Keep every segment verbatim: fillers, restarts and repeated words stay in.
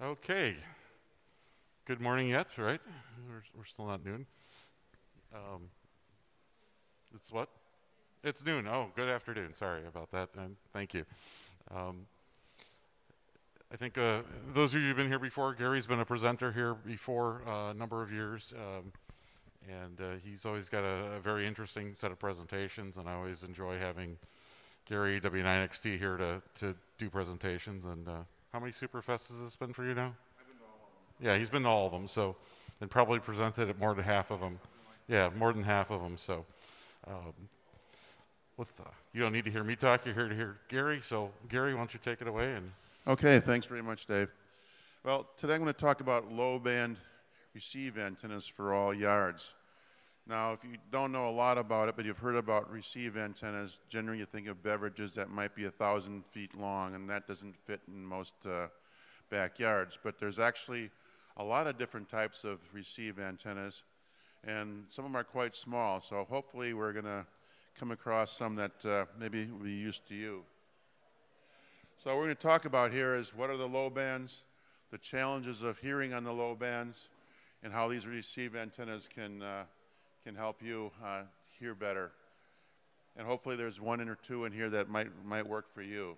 Okay. Good morning yet, right? We're, we're still not noon. Um, it's what? It's noon. Oh, good afternoon. Sorry about that. And thank you. Um, I think uh, those of you who've been here before, Gary's been a presenter here before uh, a number of years. Um, and uh, he's always got a, a very interesting set of presentations, and I always enjoy having Gary W nine X T here to, to do presentations. And uh, how many Superfests has this been for you now? I've been to all of them. Yeah, he's been to all of them, so, and probably presented at more than half of them. Yeah, more than half of them, so. Um, with, uh, you don't need to hear me talk, you're here to hear Gary, so Gary, why don't you take it away? And okay, thanks very much, Dave. Well, today I'm going to talk about low band receive antennas for all yards. Now, if you don't know a lot about it, but you've heard about receive antennas, generally you think of beverages that might be one thousand feet long, and that doesn't fit in most uh, backyards. But there's actually a lot of different types of receive antennas, and some of them are quite small. So hopefully we're going to come across some that uh, maybe will be used to you. So what we're going to talk about here is what are the low bands, the challenges of hearing on the low bands, and how these receive antennas can uh, can help you uh, hear better. And hopefully there's one or two in here that might, might work for you.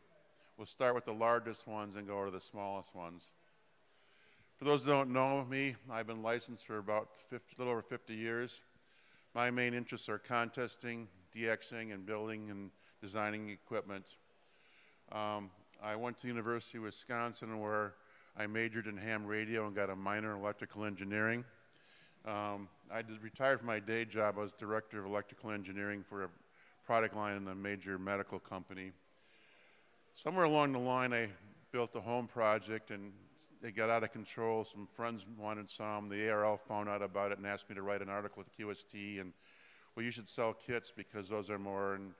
We'll start with the largest ones and go to the smallest ones. For those who don't know me, I've been licensed for about fifty, a little over fifty years. My main interests are contesting, DXing, and building and designing equipment. Um, I went to the University of Wisconsin where I majored in ham radio and got a minor in electrical engineering. Um, I did retire from my day job. I was director of electrical engineering for a product line in a major medical company. Somewhere along the line, I built a home project, and it got out of control. Some friends wanted some. The A R L found out about it and asked me to write an article at Q S T, and, well, you should sell kits because those are more, and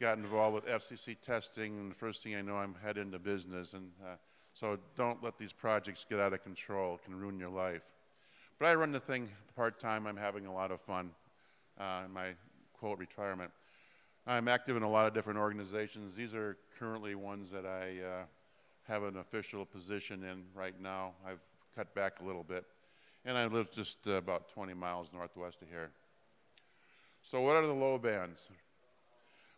got involved with F C C testing, and the first thing I know, I'm head into business. And uh, so don't let these projects get out of control. It can ruin your life. But I run the thing part-time. I'm having a lot of fun uh, in my, quote, retirement. I'm active in a lot of different organizations. These are currently ones that I uh, have an official position in right now. I've cut back a little bit. And I live just uh, about twenty miles northwest of here. So what are the low bands?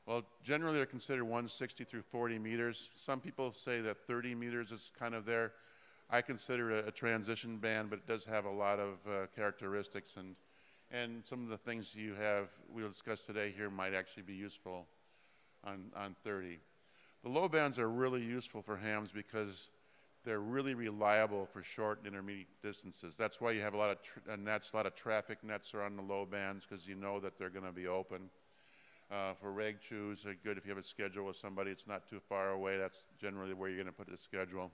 Well, generally they're considered one sixty through forty meters. Some people say that thirty meters is kind of there. I consider it a, a transition band, but it does have a lot of uh, characteristics, and, and some of the things you have, we'll discuss today here, might actually be useful on, on thirty. The low bands are really useful for hams because they're really reliable for short and intermediate distances. That's why you have a lot of tr uh, nets, a lot of traffic nets are on the low bands because you know that they're gonna be open. Uh, for reg chews, they're good if you have a schedule with somebody. It's not too far away. That's generally where you're going to put the schedule.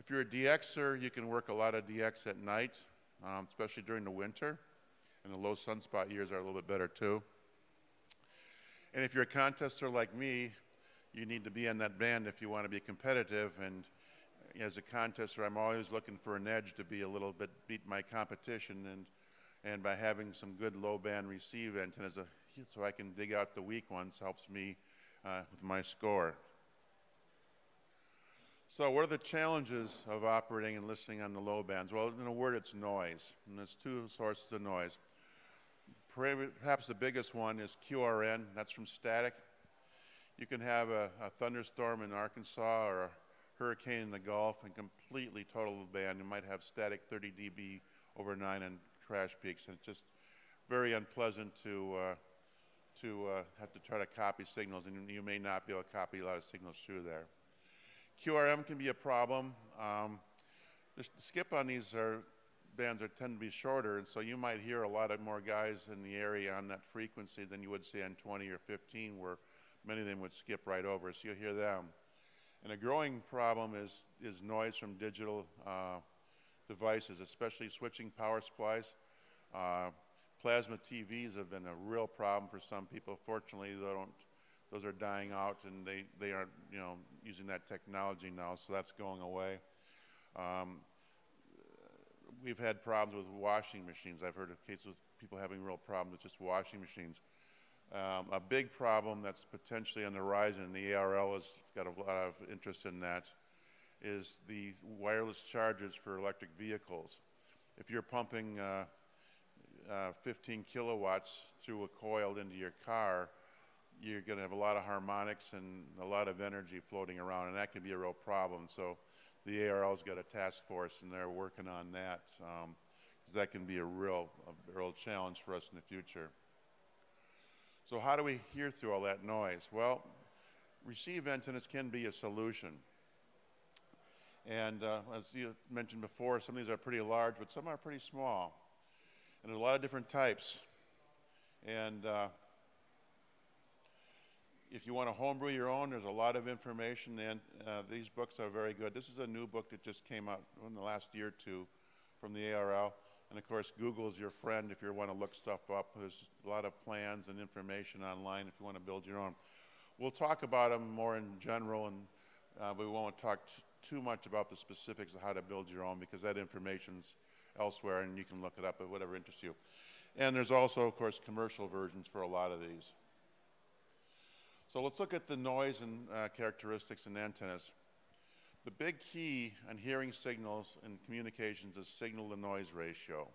If you're a DXer, you can work a lot of D X at night, um, especially during the winter. And the low sunspot years are a little bit better, too. And if you're a contester like me, you need to be on that band if you want to be competitive. And as a contester, I'm always looking for an edge to be a little bit, beat my competition. And, and by having some good low-band receive antennas, a so I can dig out the weak ones, helps me uh, with my score. So what are the challenges of operating and listening on the low bands? Well, in a word, it's noise, and there's two sources of noise. Perhaps the biggest one is Q R N, that's from static. You can have a, a thunderstorm in Arkansas or a hurricane in the Gulf and completely total the band. You might have static thirty D B over nine and crash peaks, and it's just very unpleasant to uh, to uh, have to try to copy signals, and you may not be able to copy a lot of signals through there. Q R M can be a problem. Um, the skip on these are, bands are tend to be shorter, and so you might hear a lot of more guys in the area on that frequency than you would see on twenty or fifteen, where many of them would skip right over, so you'll hear them. And a growing problem is, is noise from digital uh, devices, especially switching power supplies. Uh, Plasma T Vs have been a real problem for some people. Fortunately, they don't, those are dying out, and they, they aren't, you know, using that technology now, so that's going away. Um, we've had problems with washing machines. I've heard of cases with people having real problems with just washing machines. Um, a big problem that's potentially on the horizon, and the A R L has got a lot of interest in that, is the wireless chargers for electric vehicles. If you're pumping uh, uh, fifteen kilowatts through a coil into your car, you're going to have a lot of harmonics and a lot of energy floating around, and that can be a real problem. So the A R L's got a task force, and they're working on that. Um, that can be a real, a real challenge for us in the future. So how do we hear through all that noise? Well, receive antennas can be a solution. And uh, as you mentioned before, some of these are pretty large, but some are pretty small. And there's a lot of different types. And uh, if you want to homebrew your own, there's a lot of information, and uh, these books are very good. This is a new book that just came out in the last year or two from the A R L. And of course, Google is your friend if you want to look stuff up. There's a lot of plans and information online if you want to build your own. We'll talk about them more in general, and uh, we won't talk too much about the specifics of how to build your own, because that information's elsewhere and you can look it up at whatever interests you. And there's also, of course, commercial versions for a lot of these. So let's look at the noise and uh, characteristics in antennas. The big key on hearing signals in communications is signal-to-noise ratio.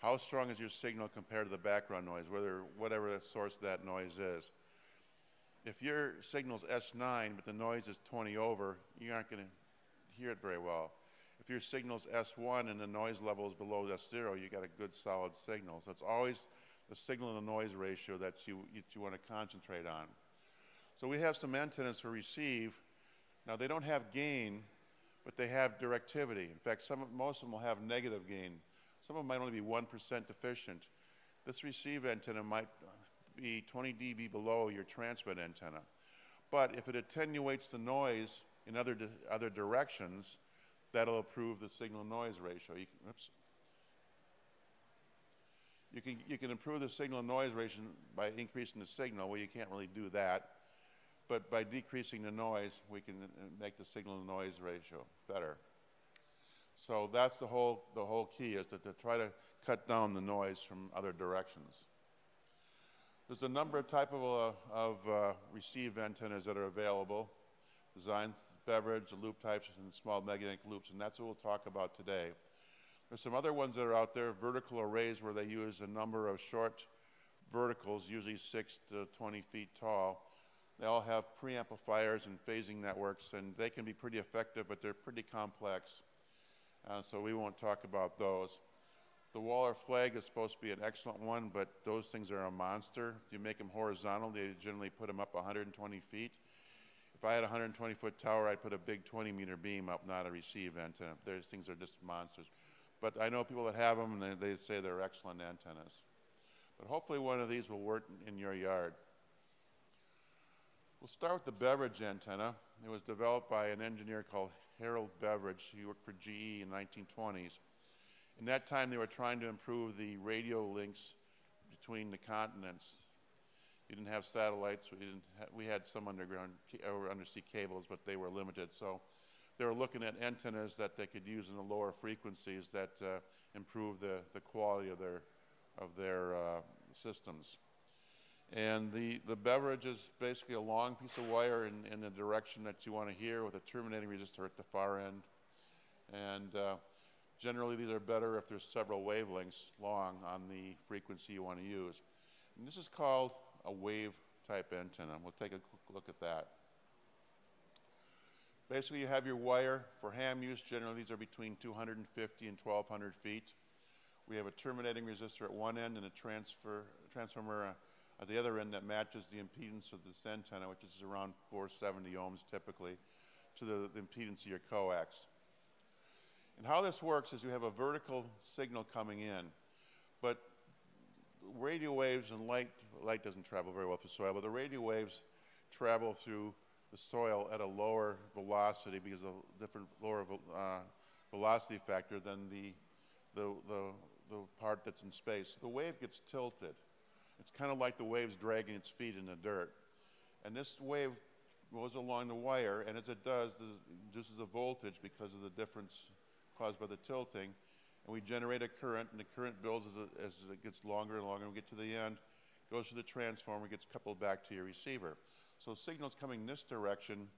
How strong is your signal compared to the background noise, whether, whatever the source of that noise is? If your signal's S nine, but the noise is twenty over, you aren't going to hear it very well. If your signal's S one and the noise level is below S zero, you got a good, solid signal. So it's always the signal-to-noise ratio that you, you, you want to concentrate on. So we have some antennas for receive. Now, they don't have gain, but they have directivity. In fact, some of, most of them will have negative gain. Some of them might only be one percent deficient. This receive antenna might be twenty D B below your transmit antenna. But if it attenuates the noise in other, di other directions, that'll improve the signal-noise ratio. You can, oops. You can, you can improve the signal-noise ratio by increasing the signal. Well, you can't really do that. But by decreasing the noise, we can make the signal-to-noise ratio better. So that's the whole, the whole key, is to, to try to cut down the noise from other directions. There's a number of type of, uh, of uh, receive antennas that are available, design, beverage, loop types, and small magnetic loops, and that's what we'll talk about today. There's some other ones that are out there, vertical arrays, where they use a number of short verticals, usually six to twenty feet tall. They all have preamplifiers and phasing networks, and they can be pretty effective, but they're pretty complex. Uh, so we won't talk about those. The wall or flag is supposed to be an excellent one, but those things are a monster. If you make them horizontal, they generally put them up one hundred twenty feet. If I had a one hundred twenty foot tower, I'd put a big twenty meter beam up, not a receive antenna. Those things are just monsters. But I know people that have them, and they, they say they're excellent antennas. But hopefully one of these will work in your yard. We'll start with the beverage antenna. It was developed by an engineer called Harold Beverage. He worked for G E in the nineteen twenties. In that time, they were trying to improve the radio links between the continents. You didn't have satellites. We, didn't ha we had some underground or undersea cables, but they were limited. So they were looking at antennas that they could use in the lower frequencies that uh, improve the, the quality of their, of their uh, systems. And the, the beverage is basically a long piece of wire in, in the direction that you want to hear, with a terminating resistor at the far end. And uh, generally these are better if there's several wavelengths long on the frequency you want to use. And this is called a wave type antenna. We'll take a quick look at that. Basically you have your wire for ham use. Generally these are between two hundred fifty and twelve hundred feet. We have a terminating resistor at one end and a transfer, transformer uh, at the other end that matches the impedance of this antenna, which is around four seventy ohms typically, to the, the impedance of your coax. And how this works is you have a vertical signal coming in, but radio waves and light, light doesn't travel very well through soil, but the radio waves travel through the soil at a lower velocity because of a different lower uh, velocity factor than the, the, the, the part that's in space. The wave gets tilted. It's kind of like the wave's dragging its feet in the dirt. And this wave goes along the wire, and as it does, it induces a voltage because of the difference caused by the tilting. And we generate a current, and the current builds as it, as it gets longer and longer. And we get to the end, goes to the transformer, gets coupled back to your receiver. So signals coming this direction,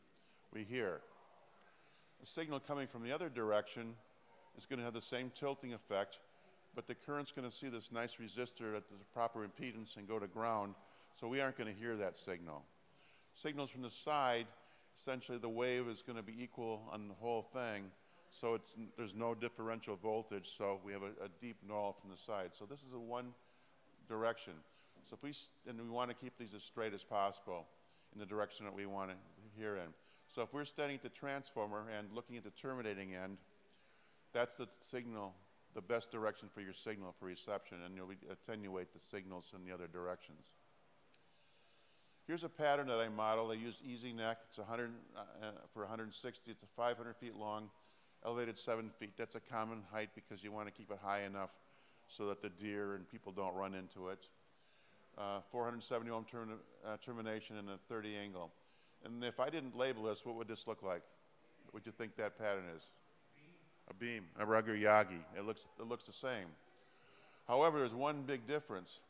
we hear. The signal coming from the other direction is going to have the same tilting effect, but the current's going to see this nice resistor at the proper impedance and go to ground, so we aren't going to hear that signal. Signals from the side, essentially the wave is going to be equal on the whole thing, so it's, there's no differential voltage, so we have a, a deep null from the side. So this is a one direction. So if we, and we want to keep these as straight as possible in the direction that we want to hear in. So if we're studying at the transformer and looking at the terminating end, that's the signal, the best direction for your signal for reception, and you'll attenuate the signals in the other directions. Here's a pattern that I model. I use easy neck. It's one hundred, uh, for one hundred sixty. It's a five hundred feet long, elevated seven feet. That's a common height because you want to keep it high enough so that the deer and people don't run into it. Uh, four hundred seventy ohm term, uh, termination and a thirty angle. And if I didn't label this, what would this look like? What would you think that pattern is? A beam, a regular Yagi. It looks, it looks the same. However, there's one big difference.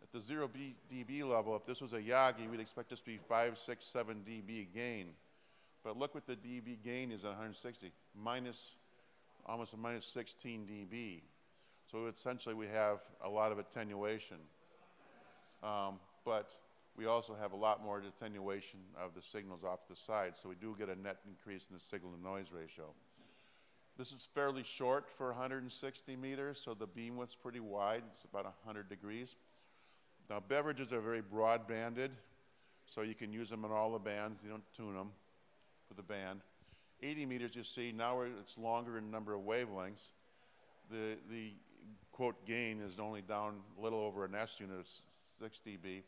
At the zero D B level, if this was a Yagi, we'd expect this to be five, six, seven D B gain. But look what the D B gain is at one hundred sixty, minus, almost a minus sixteen D B. So essentially we have a lot of attenuation. Um, but we also have a lot more attenuation of the signals off the side, so we do get a net increase in the signal-to-noise ratio. This is fairly short for one hundred sixty meters, so the beam width's pretty wide. It's about one hundred degrees. Now, beverages are very broad-banded, so you can use them in all the bands. You don't tune them for the band. eighty meters, you see, now it's longer in number of wavelengths. The, the quote, gain is only down a little over an S unit of six D B.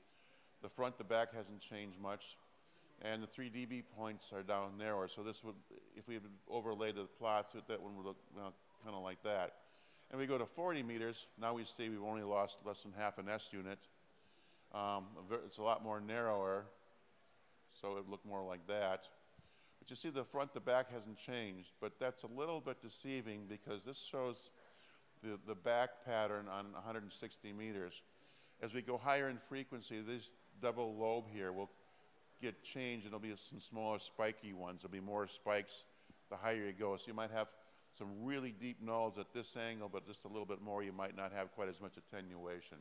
The front, the back hasn't changed much, and the three D B points are down narrower. So this would, if we overlay the plots, that one would look well, kind of like that. And we go to forty meters. Now we see we've only lost less than half an S unit. Um, it's a lot more narrower, so it would look more like that. But you see the front, the back hasn't changed, but that's a little bit deceiving because this shows the, the back pattern on one hundred sixty meters. As we go higher in frequency, this double lobe here will get changed, and it'll be some smaller spiky ones. There'll be more spikes the higher you go. So you might have some really deep nulls at this angle, but just a little bit more, you might not have quite as much attenuation.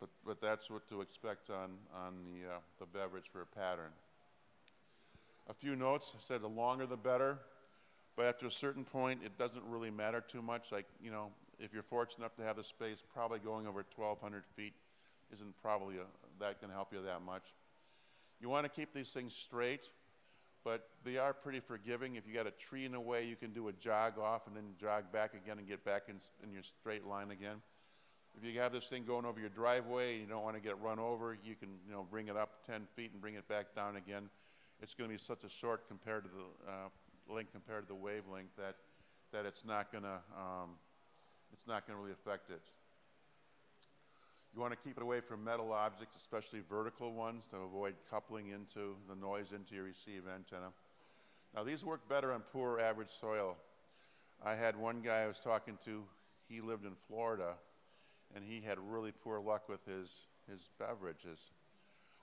But, but that's what to expect on, on the, uh, the beverage for a pattern. A few notes. I said the longer the better, but after a certain point, it doesn't really matter too much. Like, you know, if you're fortunate enough to have the space, probably going over twelve hundred feet isn't probably a, that can help you that much. You want to keep these things straight, but they are pretty forgiving. If you got a tree in the way, you can do a jog off and then jog back again and get back in, in your straight line again. If you have this thing going over your driveway and you don't want to get run over, you can you know, bring it up ten feet and bring it back down again. It's going to be such a short compared to the uh, length compared to the wavelength that, that it's not going to... Um, It's not going to really affect it. You want to keep it away from metal objects, especially vertical ones, to avoid coupling into the noise into your receive antenna. Now, these work better on poor average soil. I had one guy I was talking to, he lived in Florida, and he had really poor luck with his, his beverages.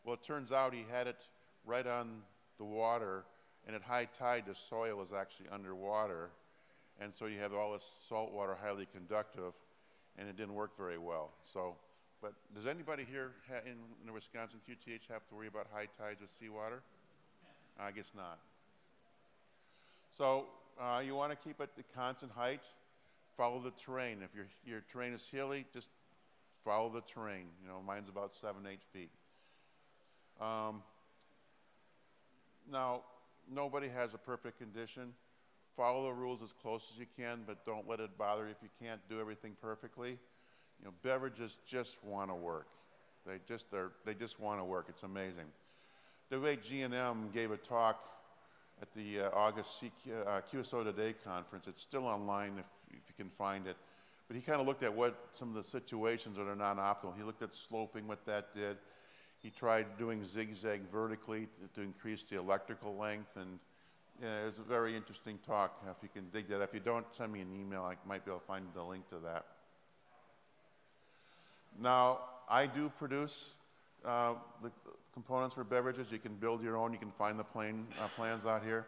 Well, it turns out he had it right on the water, and at high tide, the soil was actually underwater. And so you have all this salt water, highly conductive, and it didn't work very well. So, but does anybody here ha in, in the Wisconsin Q T H have to worry about high tides with seawater? I guess not. So uh, you want to keep it at constant height. Follow the terrain. If your, your terrain is hilly, just follow the terrain. You know, mine's about seven, eight feet. Um, now, nobody has a perfect condition. Follow the rules as close as you can, but don't let it bother you if you can't do everything perfectly. You know, beverages just want to work. They just, they just want to work. It's amazing. W A eight G N M gave a talk at the uh, August C Q, uh, Q S O Today conference. It's still online if, if you can find it. But he kind of looked at what some of the situations that are non-optimal. He looked at sloping, what that did. He tried doing zigzag vertically to, to increase the electrical length, and yeah, it was a very interesting talk. If you can dig that, if you don't, send me an email. I might be able to find the link to that. Now, I do produce uh, the components for beverages. You can build your own. You can find the plane, uh, plans out here.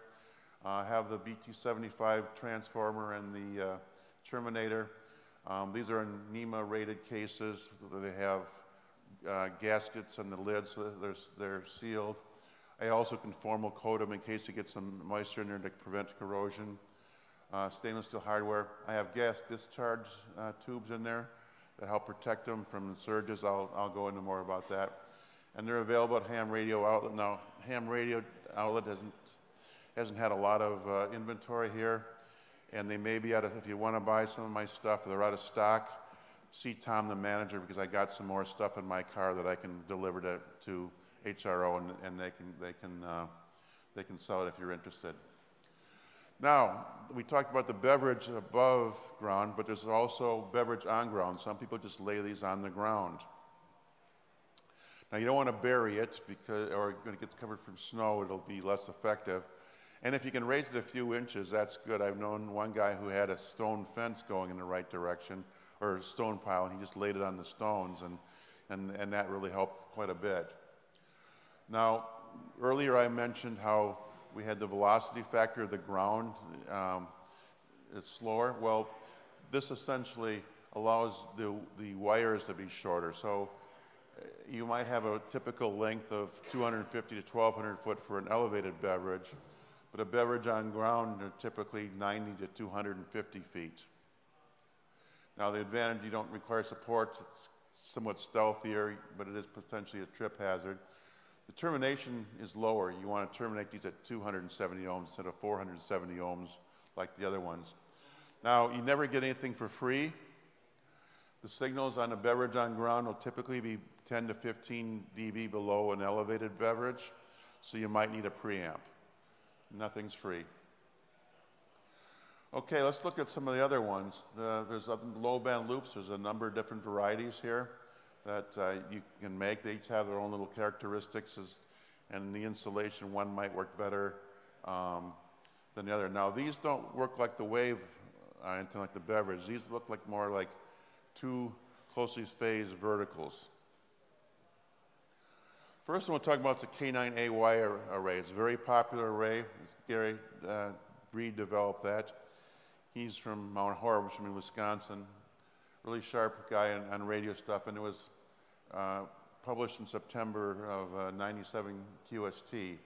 uh, have the B T seventy-five transformer and the uh, terminator. Um, these are in NEMA rated cases. They have uh, gaskets on the lid, so they're, they're sealed. I also can thermal coat them in case you get some moisture in there to prevent corrosion. Uh, stainless steel hardware. I have gas discharge uh, tubes in there that help protect them from the surges. I'll, I'll go into more about that. And they're available at Ham Radio Outlet. Now, Ham Radio Outlet hasn't, hasn't had a lot of uh, inventory here. And they may be out of, if you want to buy some of my stuff, they're out of stock, see Tom the manager, because I got some more stuff in my car that I can deliver to, to H R O, and, and they can, they can, uh, they can sell it if you're interested. Now, we talked about the beverage above ground, but there's also beverage on ground. Some people just lay these on the ground. Now, you don't want to bury it, because, or when it gets covered from snow, it'll be less effective. And if you can raise it a few inches, that's good. I've known one guy who had a stone fence going in the right direction, or a stone pile, and he just laid it on the stones, and, and, and that really helped quite a bit. Now, earlier I mentioned how we had the velocity factor of the ground um, is slower. Well, this essentially allows the, the wires to be shorter. So you might have a typical length of two hundred fifty to twelve hundred foot for an elevated beverage. But a beverage on ground are typically ninety to two hundred fifty feet. Now the advantage, you don't require support, it's somewhat stealthier, but it is potentially a trip hazard. The termination is lower. You want to terminate these at two hundred seventy ohms instead of four hundred seventy ohms like the other ones. Now you never get anything for free. The signals on a beverage on ground will typically be ten to fifteen D B below an elevated beverage, so you might need a preamp. Nothing's free. Okay, let's look at some of the other ones. The, there's low band loops. There's a number of different varieties here that uh, you can make. They each have their own little characteristics, as, and the insulation, one might work better um, than the other. Now these don't work like the wave uh, until like the beverage. These look like more like two closely phased verticals. First one we'll talk about is the K nine A Y array. It's a very popular array. Gary uh, Breed developed that. He's from Mount Horeb, which is in Wisconsin. Really sharp guy on, on radio stuff, and it was uh, published in September of uh, ninety-seven Q S T.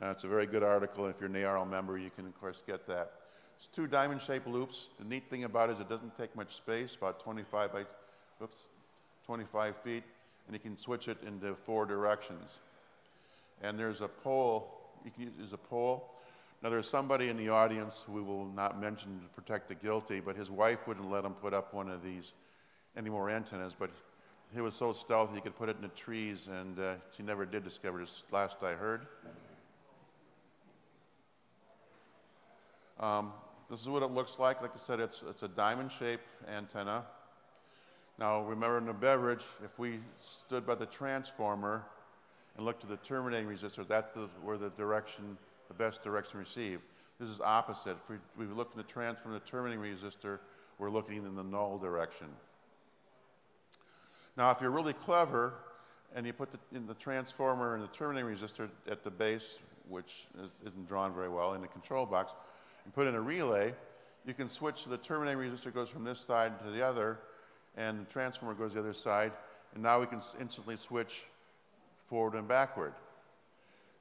Uh, it's a very good article. If you're an A R L member, you can, of course, get that. It's two diamond-shaped loops. The neat thing about it is it doesn't take much space, about twenty-five by, oops, twenty-five feet. And you can switch it into four directions. And there's a pole, you can use a pole. Now there's somebody in the audience who we will not mention to protect the guilty, but his wife wouldn't let him put up one of these, any more antennas, but he was so stealthy he could put it in the trees, and uh, she never did discover this, last I heard. Um, this is what it looks like. Like I said, it's, it's a diamond-shaped antenna. Now, remember in the beverage, if we stood by the transformer and looked to the terminating resistor, that's the, where the direction, the best direction received. This is opposite. If we, we look from the transformer to the terminating resistor, we're looking in the null direction. Now, if you're really clever and you put the, in the transformer and the terminating resistor at the base, which is, isn't drawn very well, in the control box, and put in a relay, you can switch to the terminating resistor goes from this side to the other, and the transformer goes the other side, and now we can instantly switch forward and backward.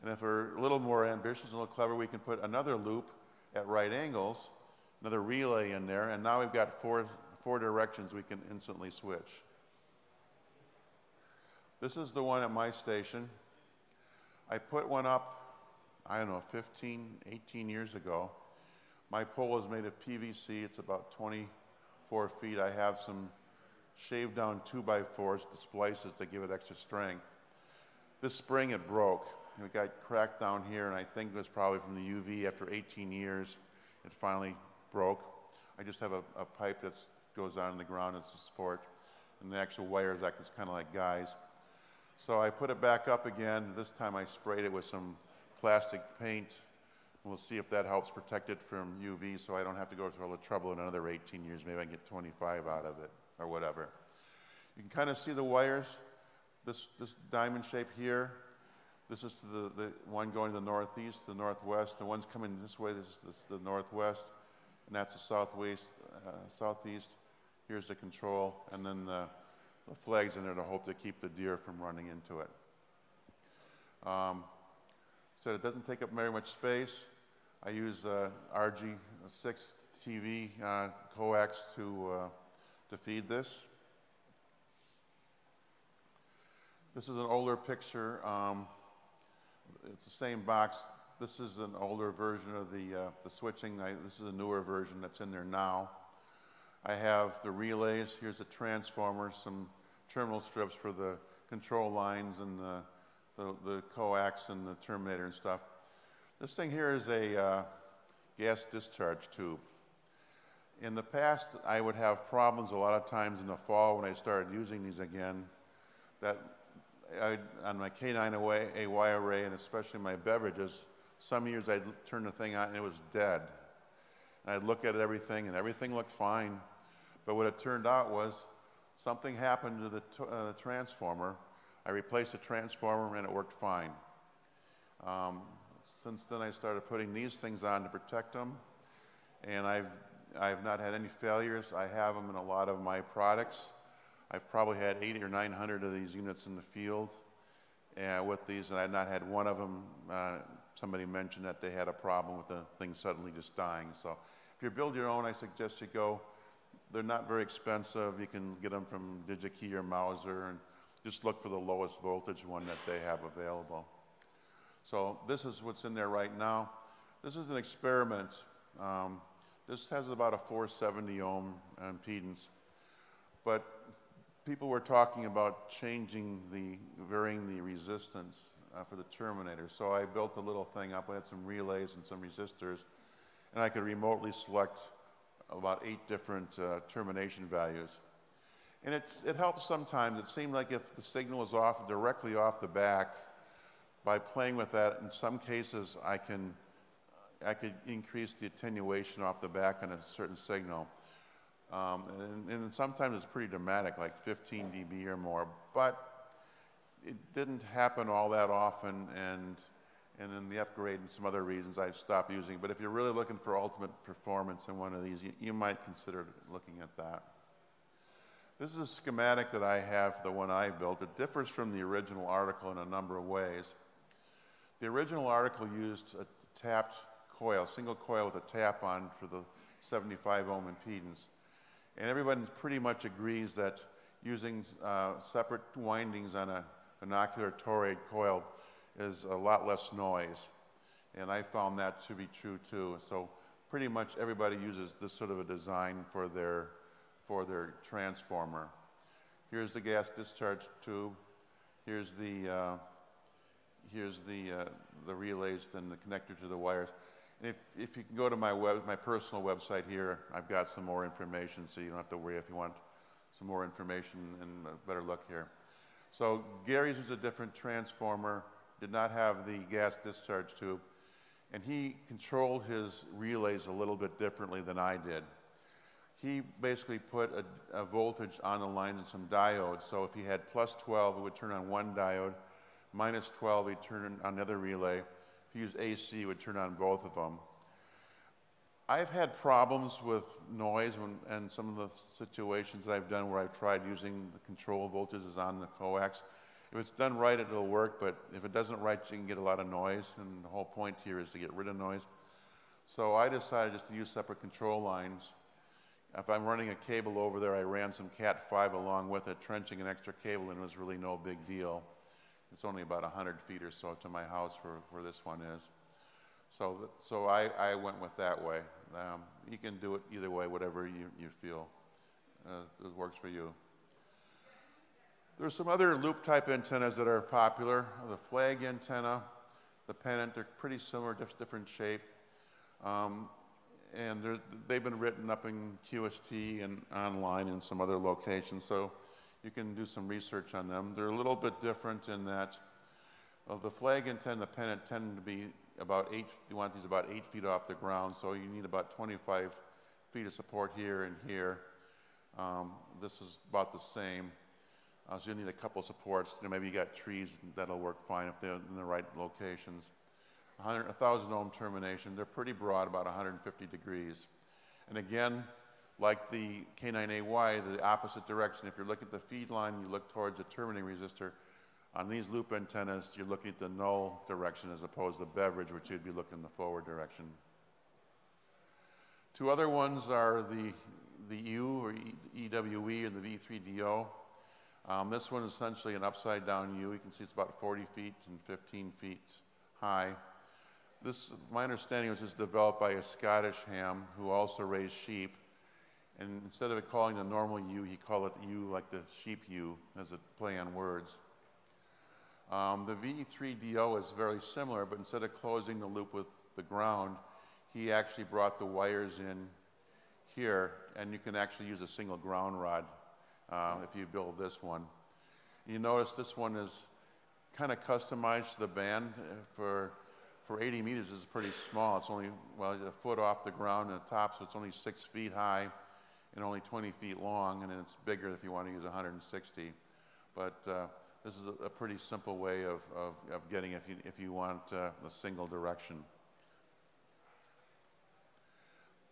And if we're a little more ambitious and a little clever, we can put another loop at right angles, another relay in there, and now we've got four, four directions we can instantly switch. This is the one at my station. I put one up, I don't know, fifteen, eighteen years ago. My pole is made of P V C. It's about twenty-four feet. I have some shaved down two by fours to splices to give it extra strength. This spring it broke, and it got cracked down here, and I think it was probably from the U V. After eighteen years, it finally broke. I just have a, a pipe that goes on the ground as a support, and the actual wires act as kind of like guys. So I put it back up again. This time I sprayed it with some plastic paint. We'll see if that helps protect it from U V, so I don't have to go through all the trouble in another eighteen years. Maybe I can get twenty-five out of it, or whatever. You can kind of see the wires, this, this diamond shape here, This is to the, the one going to the northeast, the northwest, and one's coming this way, this is this, the northwest, and that's the southwest, uh, southeast. Here's the control, and then the, the flag's in there to hope to keep the deer from running into it. Um, said it doesn't take up very much space. I use uh, R G six T V uh, coax to, uh, to feed this. This is an older picture. Um, It's the same box. This is an older version of the, uh, the switching. I, this is a newer version that's in there now. I have the relays. Here's a transformer, some terminal strips for the control lines and the, the, the coax and the terminator and stuff. This thing here is a uh, gas discharge tube. In the past, I would have problems a lot of times in the fall when I started using these again that I'd, on my K nine A Y array, and especially my beverages, some years I'd turn the thing on and it was dead. And I'd look at everything and everything looked fine. But what it turned out was something happened to the, t uh, the transformer. I replaced the transformer and it worked fine. Um, since then I started putting these things on to protect them. And I've, I've not had any failures. I have them in a lot of my products. I've probably had eighty or nine hundred of these units in the field uh, with these, and I've not had one of them. Uh, somebody mentioned that they had a problem with the thing suddenly just dying. So if you build your own, I suggest you go. They're not very expensive. You can get them from DigiKey or Mauser, and just look for the lowest voltage one that they have available. So this is what's in there right now. This is an experiment. Um, this has about a four seventy ohm impedance, but people were talking about changing the, varying the resistance uh, for the terminator. So I built a little thing up. I had some relays and some resistors, and I could remotely select about eight different uh, termination values. And it's, it helps sometimes. It seemed like if the signal is off directly off the back, by playing with that, in some cases I can, I could increase the attenuation off the back on a certain signal. Um, and, and sometimes it's pretty dramatic, like fifteen D B or more, but it didn't happen all that often, and and then the upgrade and some other reasons I stopped using it. But if you're really looking for ultimate performance in one of these, you, you might consider looking at that. This is a schematic that I have, the one I built. It differs from the original article in a number of ways. The original article used a tapped coil, single coil with a tap on for the seventy-five ohm impedance. And everybody pretty much agrees that using uh, separate windings on a binocular toroid coil is a lot less noise. And I found that to be true too. So pretty much everybody uses this sort of a design for their, for their transformer. Here's the gas discharge tube. Here's the, uh, here's the, uh, the relays and the connector to the wires. If, if you can go to my, web, my personal website here, I've got some more information, so you don't have to worry if you want some more information and a better look here. So Gary's is a different transformer, did not have the gas discharge tube, and he controlled his relays a little bit differently than I did. He basically put a, a voltage on the lines and some diodes, so if he had plus twelve, it would turn on one diode, minus twelve, he'd turn on another relay. If you use A C, it would turn on both of them. I've had problems with noise when, and some of the situations that I've done where I've tried using the control voltages on the coax. If it's done right, it'll work, but if it doesn't right, you can get a lot of noise, and the whole point here is to get rid of noise. So I decided just to use separate control lines. If I'm running a cable over there, I ran some cat five along with it, trenching an extra cable, and it was really no big deal. It's only about one hundred feet or so to my house where, where this one is. So, so I, I went with that way. Um, you can do it either way, whatever you, you feel uh, it works for you. There's some other loop-type antennas that are popular. The flag antenna, the pennant, they're pretty similar, just different shape. Um, and they've been written up in Q S T and online and some other locations. So you can do some research on them. They're a little bit different in that uh, the flag antenna, the pennant tend to be about eight, you want these about eight feet off the ground, so you need about twenty-five feet of support here and here. Um, this is about the same. Uh, so you'll need a couple supports. You know, maybe you got trees that'll work fine if they're in the right locations. one thousand ohm termination. They're pretty broad, about one hundred fifty degrees. And again, like the K nine A Y, the opposite direction. If you're looking at the feed line, you look towards the terminating resistor. On these loop antennas, you're looking at the null direction as opposed to the beverage, which you'd be looking in the forward direction. Two other ones are the, the U or E W E and the V three D O. Um, this one is essentially an upside down U. You can see it's about forty feet and fifteen feet high. This, my understanding was, is developed by a Scottish ham who also raised sheep. And instead of it calling the normal U, he called it U like the sheep U, as a play on words. Um, the V E three D O is very similar, but instead of closing the loop with the ground, he actually brought the wires in here, and you can actually use a single ground rod uh, if you build this one. You notice this one is kind of customized to the band. For, for eighty meters, it's pretty small. It's only, well, a foot off the ground and the top, so it's only six feet high and only twenty feet long, and then it's bigger if you want to use one hundred sixty. But uh, this is a, a pretty simple way of, of, of getting it if you, if you want uh, a single direction.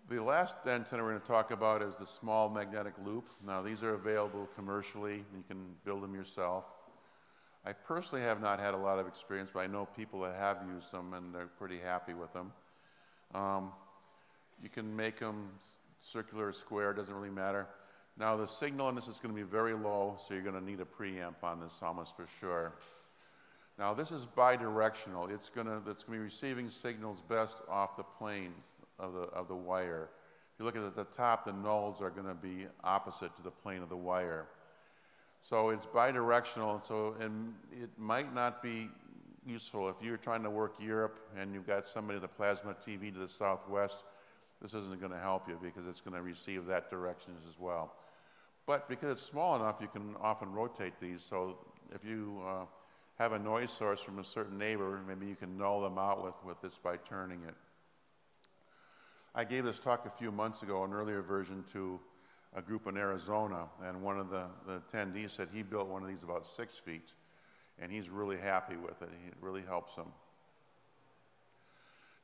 The last antenna we're going to talk about is the small magnetic loop. Now, these are available commercially. You can build them yourself. I personally have not had a lot of experience, but I know people that have used them, and they're pretty happy with them. Um, you can make them circular or square, doesn't really matter. Now the signal on this is going to be very low, so you're going to need a preamp on this almost for sure. Now this is bidirectional. It's going to, it's going to be receiving signals best off the plane of the, of the wire. If you look at the top, the nulls are going to be opposite to the plane of the wire. So it's bidirectional, so and it might not be useful if you're trying to work Europe and you've got somebody with a plasma T V to the southwest. This isn't going to help you because it's going to receive that direction as well. But because it's small enough, you can often rotate these. So if you uh, have a noise source from a certain neighbor, maybe you can null them out with, with this by turning it. I gave this talk a few months ago, an earlier version, to a group in Arizona. And one of the, the attendees said he built one of these about six feet. And he's really happy with it. It really helps him.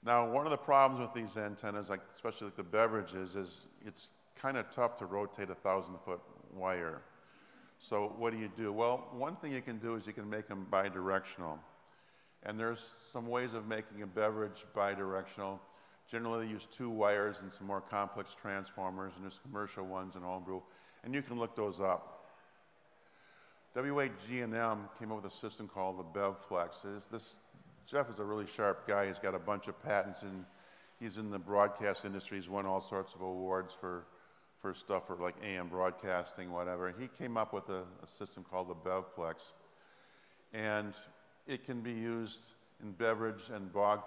Now, one of the problems with these antennas, like especially like the beverages, is it's kind of tough to rotate a thousand foot wire. So what do you do? Well, one thing you can do is you can make them bidirectional. And there's some ways of making a beverage bidirectional. Generally, they use two wires and some more complex transformers, and there's commercial ones in homebrew. And you can look those up. W A eight G N M came up with a system called the BevFlex. It's this Jeff is a really sharp guy. He's got a bunch of patents, and he's in the broadcast industry. He's won all sorts of awards for, for stuff for like A M broadcasting, whatever. He came up with a, a system called the BevFlex, and it can be used in beverage and bog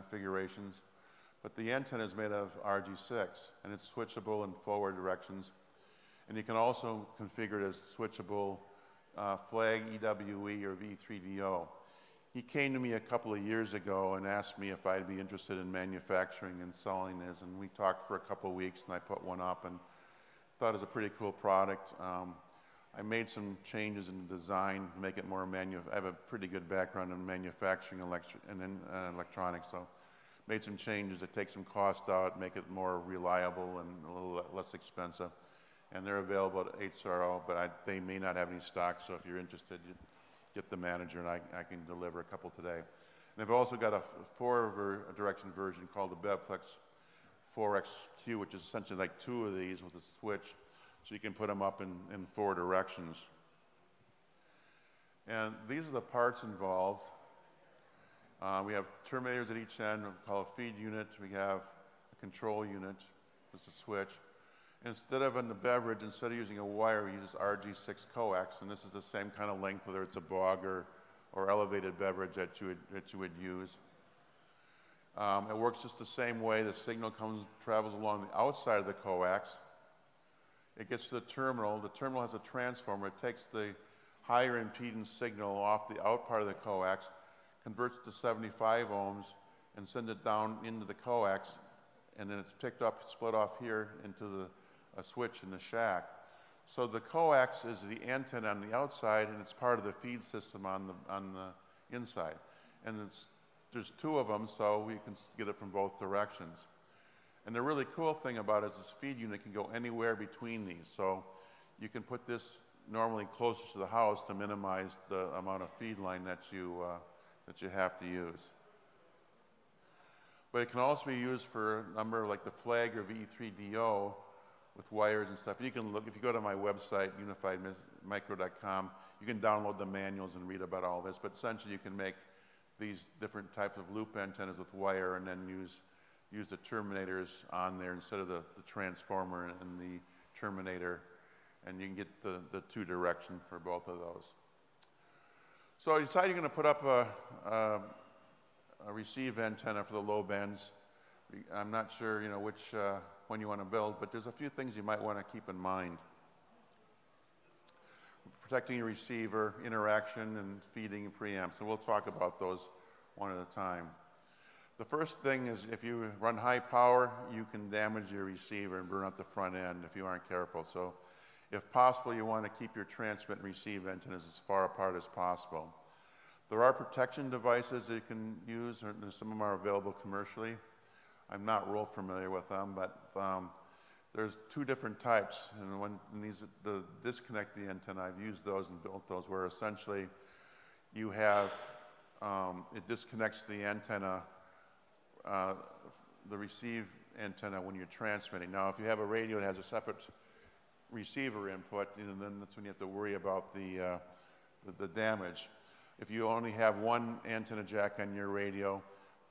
configurations, but the antenna is made of R G six, and it's switchable in forward directions, and you can also configure it as switchable uh, flag, E W E, or V three D O. He came to me a couple of years ago and asked me if I'd be interested in manufacturing and selling this, and we talked for a couple of weeks, and I put one up and thought it was a pretty cool product. Um, I made some changes in the design to make it more manu- I have a pretty good background in manufacturing elect- and in, uh, electronics, so made some changes to take some cost out, make it more reliable and a little less expensive, and they're available at H R O, but I, they may not have any stock, so if you're interested, you get the manager, and I, I can deliver a couple today. And I've also got a four-direction version called the BevFlex four X Q, which is essentially like two of these with a switch, so you can put them up in, in four directions. And these are the parts involved. Uh, we have terminators at each end, we call a feed unit. We have a control unit, just a switch. Instead of in the beverage, instead of using a wire, we use R G six coax, and this is the same kind of length, whether it's a bog or, or elevated beverage that you would, that you would use. Um, it works just the same way. The signal comes, travels along the outside of the coax. It gets to the terminal. The terminal has a transformer. It takes the higher impedance signal off the out part of the coax, converts it to seventy-five ohms, and sends it down into the coax, and then it's picked up, split off here into the a switch in the shack. So the coax is the antenna on the outside, and it's part of the feed system on the, on the inside. And it's, there's two of them, so we can get it from both directions. And the really cool thing about it is this feed unit can go anywhere between these. So you can put this normally closer to the house to minimize the amount of feed line that you, uh, that you have to use. But it can also be used for a number like the flag or V E three D O with wires and stuff. You can look, if you go to my website, unified micro dot com, you can download the manuals and read about all this. But essentially you can make these different types of loop antennas with wire and then use, use the terminators on there instead of the, the transformer and the terminator. And you can get the, the two direction for both of those. So you decide you're going to put up a, a, a receive antenna for the low bands. I'm not sure, you know, which uh, one you want to build, but there's a few things you might want to keep in mind. Protecting your receiver, interaction, and feeding preamps. And we'll talk about those one at a time. The first thing is if you run high power, you can damage your receiver and burn up the front end if you aren't careful. So if possible, you want to keep your transmit and receive antennas as far apart as possible. There are protection devices that you can use, and some of them are available commercially. I'm not real familiar with them, but um, there's two different types. And when these the disconnect the antenna, I've used those and built those where essentially you have, um, it disconnects the antenna, uh, the receive antenna when you're transmitting. Now, if you have a radio that has a separate receiver input, and then that's when you have to worry about the, uh, the, the damage. If you only have one antenna jack on your radio,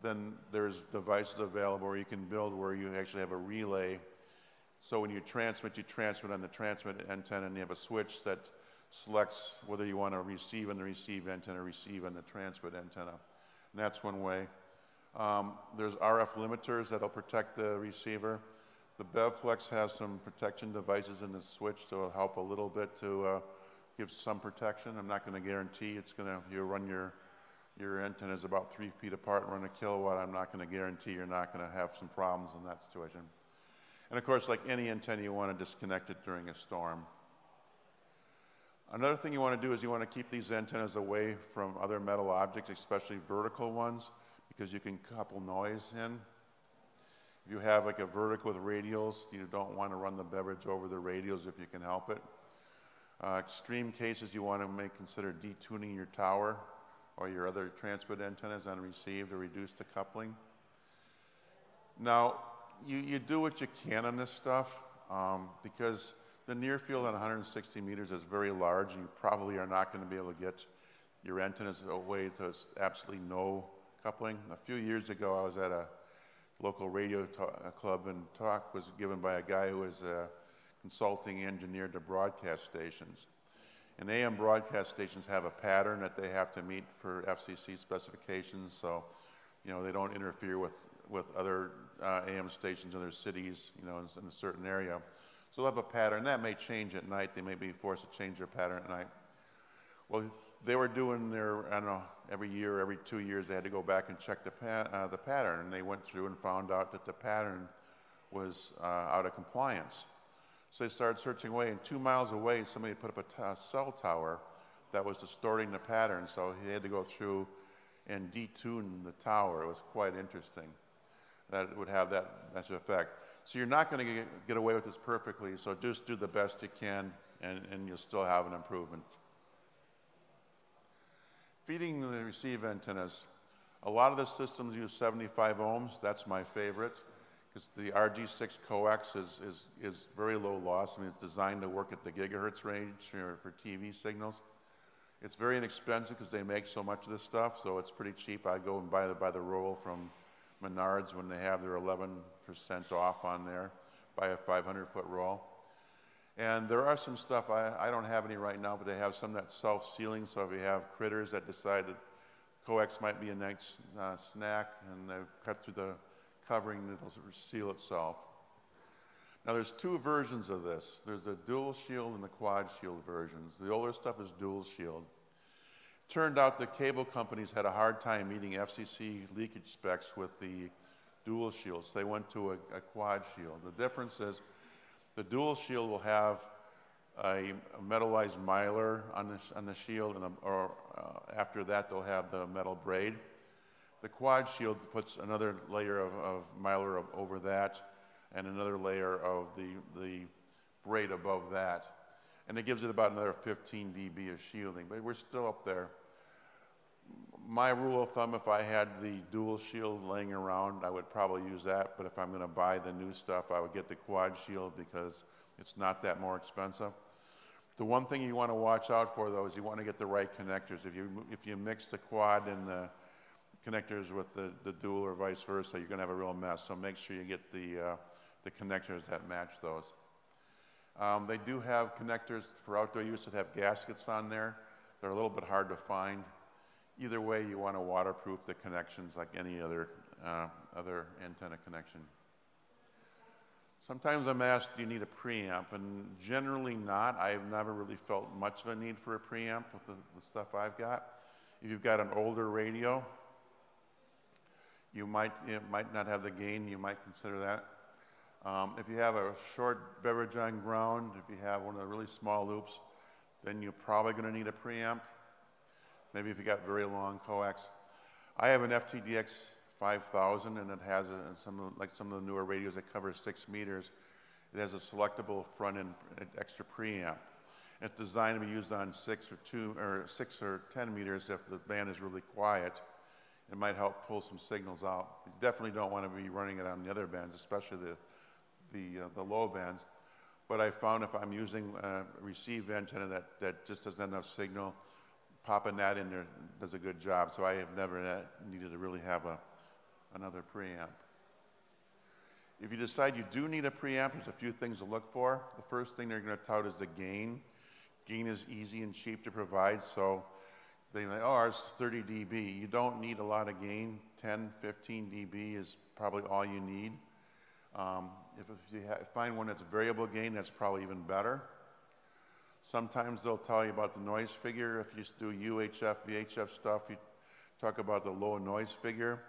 then there's devices available where you can build where you actually have a relay. So when you transmit, you transmit on the transmit antenna, and you have a switch that selects whether you want to receive on the receive antenna or receive on the transmit antenna. And that's one way. Um, there's R F limiters that'll protect the receiver. The BevFlex has some protection devices in the switch, so it'll help a little bit to uh, give some protection. I'm not going to guarantee it's going to, if you run your, your antenna is about three feet apart and run a kilowatt, I'm not going to guarantee you're not going to have some problems in that situation. And of course, like any antenna, you want to disconnect it during a storm. Another thing you want to do is you want to keep these antennas away from other metal objects, especially vertical ones, because you can couple noise in. If you have like a vertical with radials, you don't want to run the beverage over the radials if you can help it. Uh, extreme cases, you want to make, consider detuning your tower or your other transmit antennas on receive to reduce the coupling. Now, you, you do what you can on this stuff um, because the near field on one hundred sixty meters is very large, and you probably are not going to be able to get your antennas away to absolutely no coupling. A few years ago, I was at a local radio talk, club, and talk was given by a guy who was a consulting engineer to broadcast stations. And A M broadcast stations have a pattern that they have to meet for F C C specifications, so you know they don't interfere with, with other uh, A M stations in their cities, you know, in, in a certain area. So they'll have a pattern. That may change at night. They may be forced to change their pattern at night. Well, they were doing their, I don't know, every year, every two years, they had to go back and check the, pa uh, the pattern. And they went through and found out that the pattern was uh, out of compliance. So they started searching away. And two miles away, somebody put up a, a cell tower that was distorting the pattern. So he had to go through and detune the tower. It was quite interesting that it would have that, that effect. So you're not going to get away with this perfectly. So just do the best you can, and, and you'll still have an improvement. Feeding the receive antennas, a lot of the systems use seventy-five ohms. That's my favorite, because the R G six coax is, is, is very low loss. I mean, it's designed to work at the gigahertz range or for T V signals. It's very inexpensive because they make so much of this stuff, so it's pretty cheap. I go and buy the, buy the roll from Menards when they have their eleven percent off on there, buy a five hundred foot roll. And there are some stuff, I, I don't have any right now, but they have some that's self-sealing, so if you have critters that decide that coax might be a nice uh, snack, and they cut through the covering, it'll seal itself. Now there's two versions of this. There's the dual shield and the quad shield versions. The older stuff is dual shield. Turned out the cable companies had a hard time meeting F C C leakage specs with the dual shields. They went to a, a quad shield. The difference is the dual shield will have a metallized miler on the, on the shield, and a, or uh, after that they'll have the metal braid. The quad shield puts another layer of, of miler over that, and another layer of the, the braid above that. And it gives it about another fifteen D B of shielding, but we're still up there. My rule of thumb, if I had the dual shield laying around, I would probably use that, but if I'm gonna buy the new stuff, I would get the quad shield because it's not that more expensive. The one thing you wanna watch out for though is you wanna get the right connectors. If you, if you mix the quad and the connectors with the, the dual or vice versa, you're gonna have a real mess. So make sure you get the, uh, the connectors that match those. Um, they do have connectors for outdoor use that have gaskets on there. They're a little bit hard to find. Either way, you want to waterproof the connections like any other, uh, other antenna connection. Sometimes I'm asked, do you need a preamp? And generally not. I've never really felt much of a need for a preamp with the, the stuff I've got. If you've got an older radio, you might, it might not have the gain. You might consider that. Um, if you have a short beverage on ground, if you have one of the really small loops, then you're probably going to need a preamp. Maybe if you got very long coax. I have an F T D X five thousand, and it has a, some like some of the newer radios that cover six meters. It has a selectable front end extra preamp. It's designed to be used on six or two or six or ten meters if the band is really quiet. It might help pull some signals out. You definitely don't want to be running it on the other bands, especially the the, uh, the low bands. But I found if I'm using a receive antenna that that just doesn't have enough signal, popping that in there does a good job. So I have never needed to really have a, another preamp. If you decide you do need a preamp, there's a few things to look for. The first thing they're gonna tout is the gain. Gain is easy and cheap to provide, so they say, oh, ours is thirty D B. You don't need a lot of gain. ten, fifteen D B is probably all you need. Um, if, if you find one that's variable gain, that's probably even better. Sometimes they'll tell you about the noise figure. If you do U H F, V H F stuff, you talk about the low noise figure.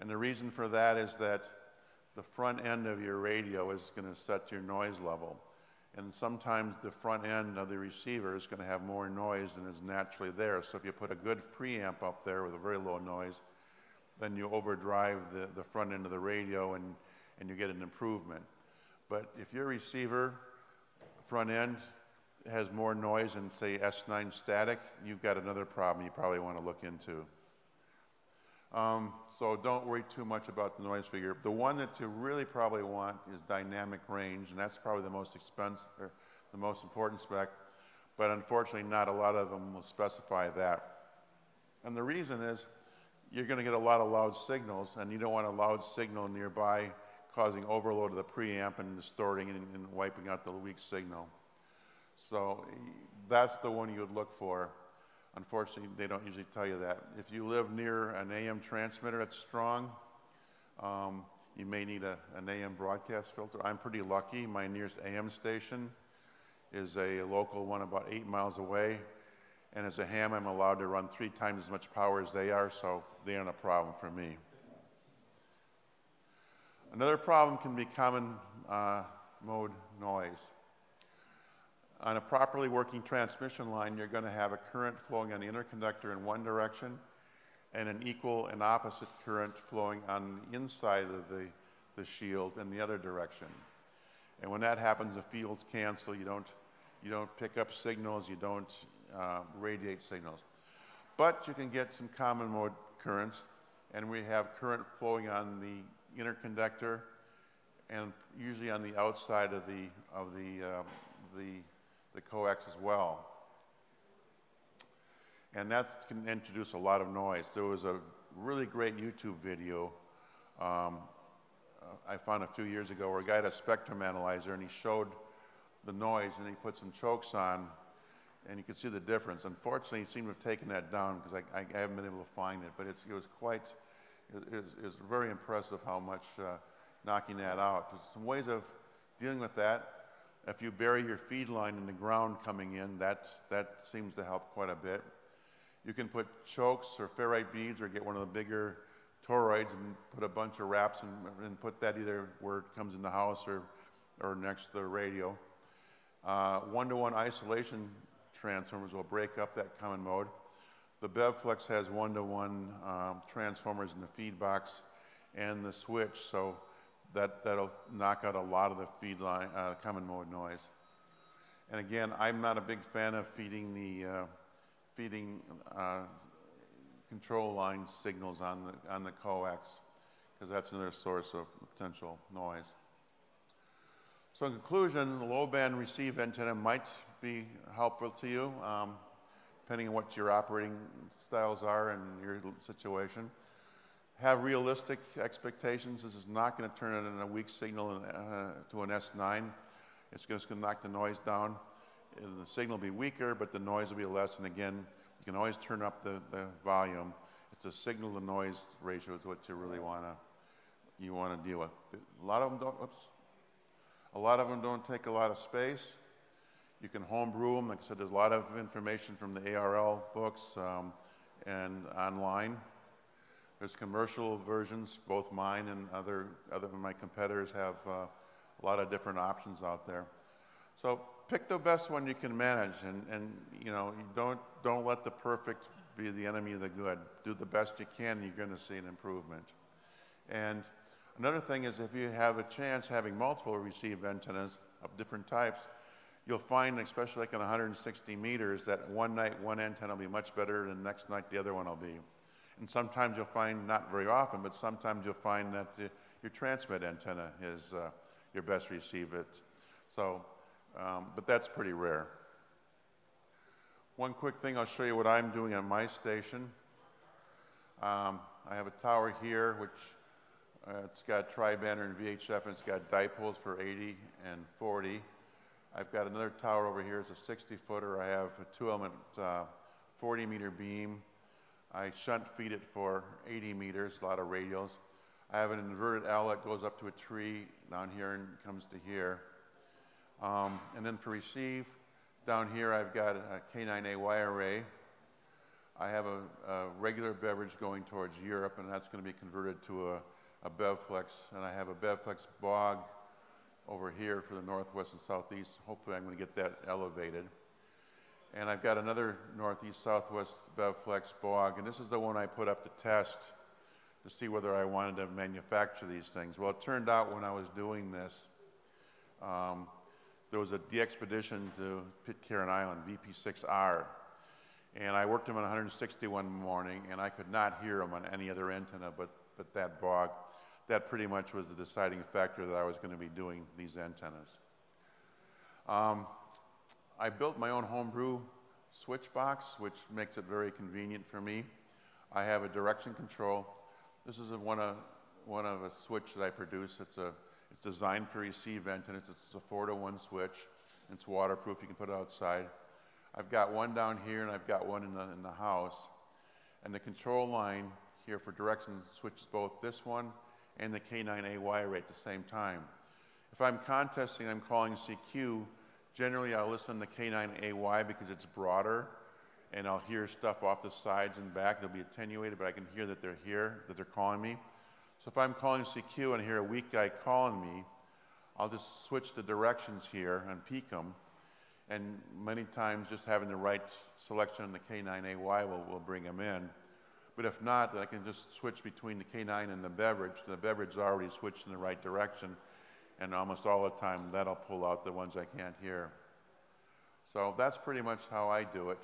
And the reason for that is that the front end of your radio is gonna set your noise level. And sometimes the front end of the receiver is gonna have more noise than is naturally there. So if you put a good preamp up there with a very low noise, then you overdrive the, the front end of the radio and, and you get an improvement. But if your receiver front end has more noise than, say, S nine static, you've got another problem you probably want to look into. Um, so don't worry too much about the noise figure. The one that you really probably want is dynamic range, and that's probably the most expensive, or the most important spec, but unfortunately not a lot of them will specify that. And the reason is you're going to get a lot of loud signals, and you don't want a loud signal nearby causing overload of the preamp and distorting and, and wiping out the weak signal. So that's the one you would look for. Unfortunately, they don't usually tell you that. If you live near an A M transmitter that's strong, um, you may need a, an A M broadcast filter. I'm pretty lucky. My nearest A M station is a local one about eight miles away. And as a ham, I'm allowed to run three times as much power as they are, so they aren't a problem for me. Another problem can be common uh, mode noise. On a properly working transmission line, you're going to have a current flowing on the interconductor in one direction and an equal and opposite current flowing on the inside of the, the shield in the other direction. And when that happens, the fields cancel. You don't, you don't pick up signals. You don't uh, radiate signals. But you can get some common mode currents, and we have current flowing on the interconductor and usually on the outside of the, of the, uh, the the coax as well. And that can introduce a lot of noise. There was a really great YouTube video um, I found a few years ago where a guy had a spectrum analyzer and he showed the noise and he put some chokes on and you could see the difference. Unfortunately, he seemed to have taken that down because I, I, I haven't been able to find it, but it's, it was quite, it was, it was very impressive how much uh, knocking that out. There's some ways of dealing with that. If you bury your feed line in the ground coming in, that, that seems to help quite a bit. You can put chokes or ferrite beads or get one of the bigger toroids and put a bunch of wraps and, and put that either where it comes in the house or, or next to the radio. Uh, one-to-one isolation transformers will break up that common mode. The BevFlex has one-to-one um, transformers in the feed box and the switch, so that, that'll knock out a lot of the feed line, uh, common mode noise. And again, I'm not a big fan of feeding the uh, feeding uh, control line signals on the, on the coax, because that's another source of potential noise. So in conclusion, the low band receive antenna might be helpful to you, um, depending on what your operating styles are and your situation. Have realistic expectations. This is not going to turn it in a weak signal uh, to an S nine. It's just going to knock the noise down. The signal will be weaker, but the noise will be less. And again, you can always turn up the, the volume. It's a signal to noise ratio is what you really want to you want to deal with. A lot of them don't. Oops. A lot of them don't take a lot of space. You can homebrew them. Like I said, there's a lot of information from the A R L books um, and online. There's commercial versions. Both mine and other other of my competitors have. Uh, A lot of different options out there, so pick the best one you can manage, and and you know you don't don't let the perfect be the enemy of the good. Do the best you can, and you're going to see an improvement. And another thing is, if you have a chance having multiple receive antennas of different types, you'll find, especially like in one hundred sixty meters, that one night one antenna will be much better than the next night the other one will be. And sometimes you'll find, not very often, but sometimes you'll find that the, your transmit antenna is uh, your best receive it. So, um, but that's pretty rare. One quick thing, I'll show you what I'm doing on my station. Um, I have a tower here, which uh, it's got tri-banner and V H F, and it's got dipoles for eighty and forty. I've got another tower over here, it's a sixty footer. I have a two element uh, forty meter beam. I shunt feed it for eighty meters, a lot of radials. I have an inverted outlet, goes up to a tree down here and comes to here. Um, and then for receive, down here I've got a K nine A Y array. I have a, a regular beverage going towards Europe, and that's going to be converted to a, a BevFlex. And I have a BevFlex bog over here for the northwest and southeast. Hopefully I'm going to get that elevated. And I've got another northeast-southwest BevFlex bog, and this is the one I put up to test to see whether I wanted to manufacture these things. Well, it turned out when I was doing this, um, there was a de-expedition to Pitcairn Island, V P six R, and I worked him on one sixty-one morning, and I could not hear him on any other antenna but, but that bog. That pretty much was the deciding factor that I was going to be doing these antennas. Um, I built my own homebrew switch box, which makes it very convenient for me. I have a direction control. This is a one, of, one of a switch that I produce. It's, a, it's designed for receive antennas. It's a four to one switch. It's waterproof. You can put it outside. I've got one down here, and I've got one in the, in the house. And the control line here for direction switches both this one and the K nine A Y array at the same time. If I'm contesting, I'm calling C Q. Generally, I'll listen to K nine A Y because it's broader, and I'll hear stuff off the sides and back. They'll be attenuated, but I can hear that they're here, that they're calling me. So if I'm calling C Q and I hear a weak guy calling me, I'll just switch the directions here and peak them. And many times just having the right selection on the K nine A Y will, will bring them in. But if not, I can just switch between the K nine and the beverage. The beverage is already switched in the right direction, and almost all the time that'll pull out the ones I can't hear. So that's pretty much how I do it.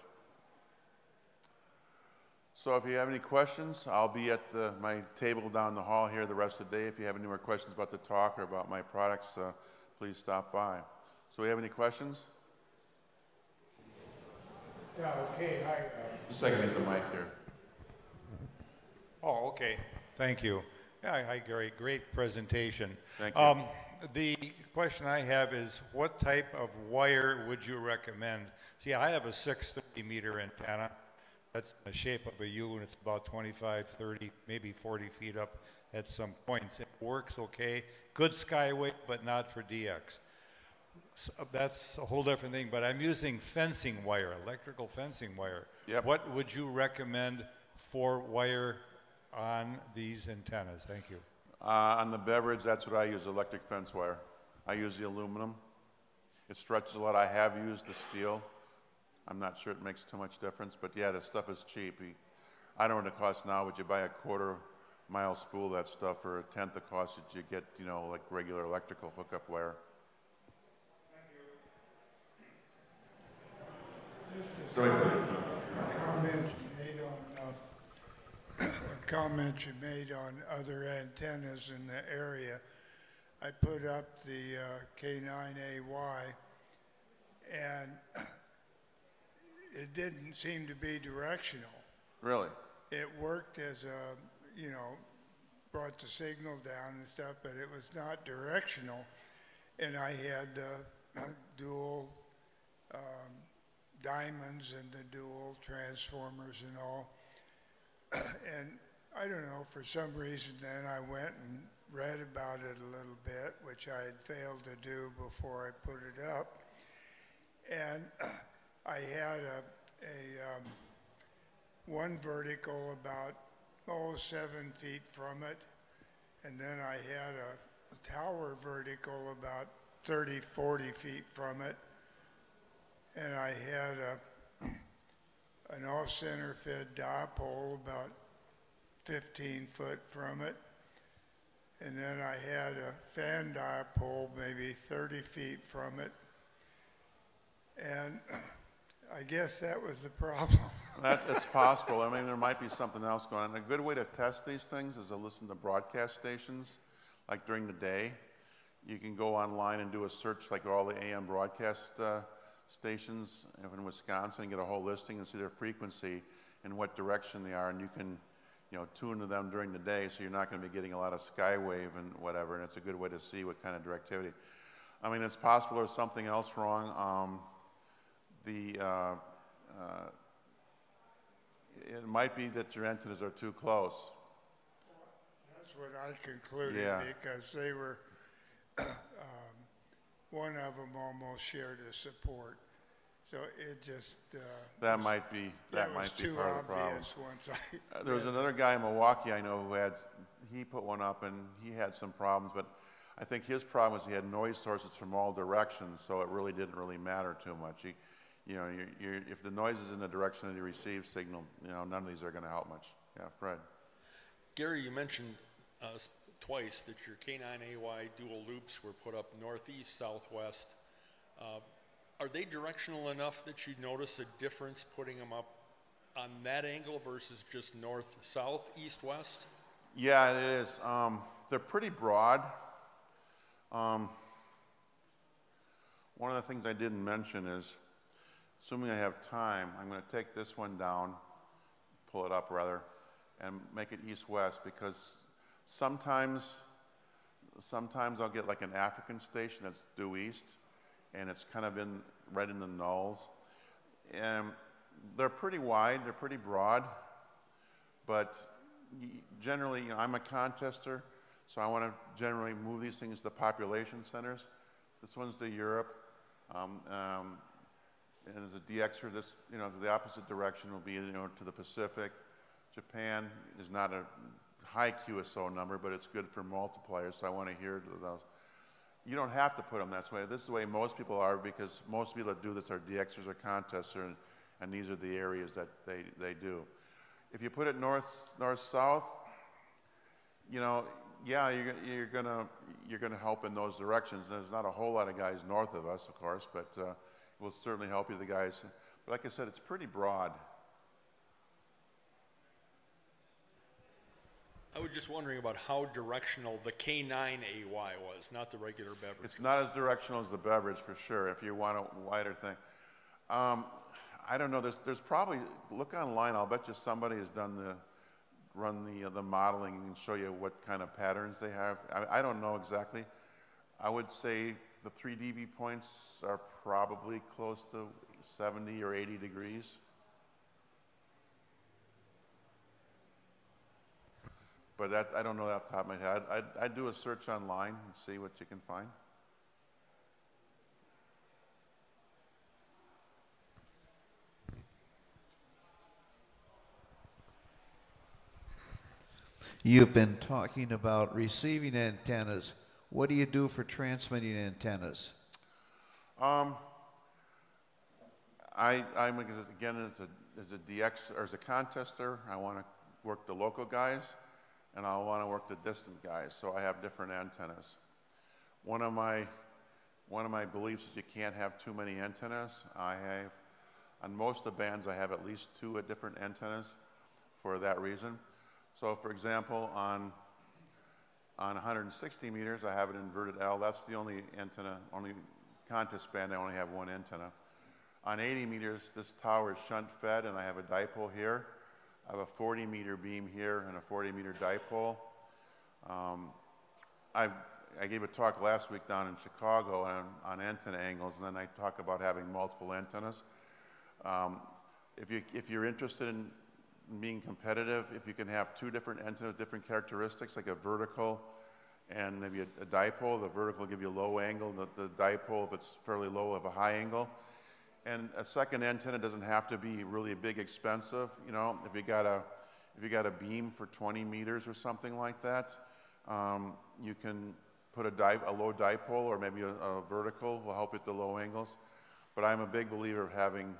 So if you have any questions, I'll be at the, my table down the hall here the rest of the day. If you have any more questions about the talk or about my products, uh, please stop by. So we have any questions? Yeah, okay. Hi. Uh, Just a second, get the mic here. Oh, okay. Thank you. Yeah, hi, Gary. Great presentation. Thank you. Um, the question I have is, what type of wire would you recommend? See, I have a six thirty meter antenna. That's the shape of a U, and it's about twenty-five, thirty, maybe forty feet up at some points. It works okay. Good skyway, but not for D X. So that's a whole different thing, but I'm using fencing wire, electrical fencing wire. Yep. What would you recommend for wire on these antennas? Thank you. Uh, on the beverage, that's what I use, electric fence wire. I use the aluminum. It stretches a lot. I have used the steel. I'm not sure it makes too much difference, but yeah, this stuff is cheap. I don't know the cost now, would you buy a quarter mile spool of that stuff for a tenth the cost that you get, you know, like regular electrical hookup wire? Just a comment you made on uh, a comment you made on other antennas in the area. I put up the uh, K nine A Y, and it didn't seem to be directional. Really? It worked as a, you know, brought the signal down and stuff, but it was not directional. And I had uh, dual um, diamonds and the dual transformers and all. And I don't know, for some reason then I went and read about it a little bit, which I had failed to do before I put it up. And I had a, a um, one vertical about, oh, seven feet from it. And then I had a, a tower vertical about thirty, forty feet from it. And I had a, an off-center fed dipole about fifteen foot from it. And then I had a fan dipole maybe thirty feet from it. And I guess that was the problem. That's, it's possible. I mean, there might be something else going on. A good way to test these things is to listen to broadcast stations, like during the day. You can go online and do a search, like all the A M broadcast uh, stations in Wisconsin, and get a whole listing and see their frequency and what direction they are, and you can, you know, tune to them during the day, so you're not going to be getting a lot of skywave and whatever. And it's a good way to see what kind of directivity. I mean, it's possible there's something else wrong. Um, the uh, uh, It might be that your antennas are too close. That's what I concluded, yeah. Because they were, um, one of them almost shared a support. So it just... Uh, that was, might be that, that might be part of the problem. Once I uh, there was another guy in Milwaukee I know who had, he put one up and he had some problems, but I think his problem was he had noise sources from all directions, so it really didn't really matter too much. He, You know, you're, you're, if the noise is in the direction of the received signal, you know, none of these are going to help much. Yeah, Fred. Gary, you mentioned uh, twice that your K nine A Y dual loops were put up northeast, southwest. Uh, are they directional enough that you notice a difference putting them up on that angle versus just north, south, east, west? Yeah, it is. Um, they're pretty broad. Um, one of the things I didn't mention is, assuming I have time, I'm going to take this one down, pull it up rather, and make it east-west, because sometimes, sometimes I'll get like an African station that's due east, and it's kind of in right in the nulls. And they're pretty wide, they're pretty broad, but generally, you know, I'm a contester, so I want to generally move these things to the population centers. This one's to Europe. Um, um, And as a D Xer, this, you know, the opposite direction will be, you know, to the Pacific. Japan is not a high Q S O number, but it's good for multipliers, so I want to hear those. You don't have to put them that way. This is the way most people are, because most people that do this are D Xers or contesters, and, and these are the areas that they, they do. If you put it north, north, south, you know, yeah, you're, you're gonna, you're gonna help in those directions. There's not a whole lot of guys north of us, of course, but uh, will certainly help you, the guys. But like I said, it's pretty broad. I was just wondering about how directional the K nine A Y was, not the regular beverage. It's not as directional as the beverage, for sure, if you want a wider thing. Um, I don't know, there's, there's probably, look online, I'll bet you somebody has done the, run the, uh, the modeling and show you what kind of patterns they have. I, I don't know exactly. I would say the three D B points are probably close to seventy or eighty degrees. But that, I don't know that off the top of my head. I'd, I'd do a search online and see what you can find. You've been talking about receiving antennas. What do you do for transmitting antennas? Um, I, I'm again as a, as a D X or as a contester, I want to work the local guys, and I want to work the distant guys. So I have different antennas. One of my one of my beliefs is you can't have too many antennas. I have on most of the bands I have at least two different antennas for that reason. So for example, on on one hundred sixty meters, I have an inverted L. That's the only antenna, only contest band I only have one antenna. On eighty meters, this tower is shunt fed, and I have a dipole here. I have a forty meter beam here and a forty meter dipole. Um, I've, I gave a talk last week down in Chicago on, on antenna angles, and then I talk about having multiple antennas. Um, if, you, if you're interested in being competitive, if you can have two different antennas, different characteristics, like a vertical and maybe a, a dipole. The vertical will give you a low angle, the, the dipole, if it's fairly low, will have a high angle. And a second antenna doesn't have to be really big, expensive. You know, if you got a if you got a beam for twenty meters or something like that, um, you can put a, di a low dipole or maybe a, a vertical will help at the low angles. But I'm a big believer of having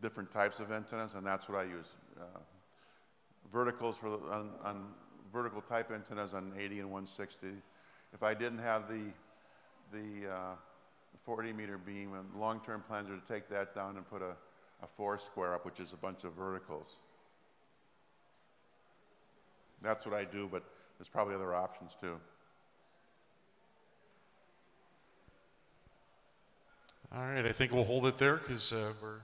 different types of antennas, and that's what I use. Uh, verticals for the, on, on vertical type antennas on eighty and one sixty. If I didn't have the the uh, forty meter beam, and long-term plans are to take that down and put a, a four square up, which is a bunch of verticals. That's what I do, but there's probably other options too. All right, I think we'll hold it there because uh, we're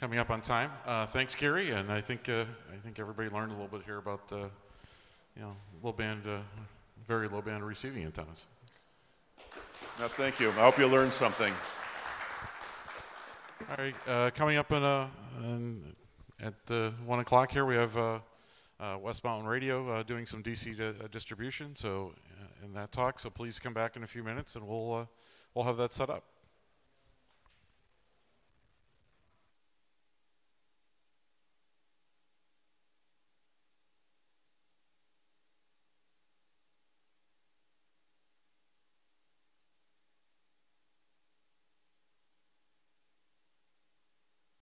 coming up on time. Uh, thanks, Gary, and I think uh, I think everybody learned a little bit here about uh, you know, low band, uh, very low band receiving antennas. No, thank you. I hope you learned something. All right, uh, coming up in, uh, in, at uh, one o'clock here, we have uh, uh, West Mountain Radio uh, doing some D C uh, distribution. So, uh, in that talk, so please come back in a few minutes, and we'll uh, we'll have that set up.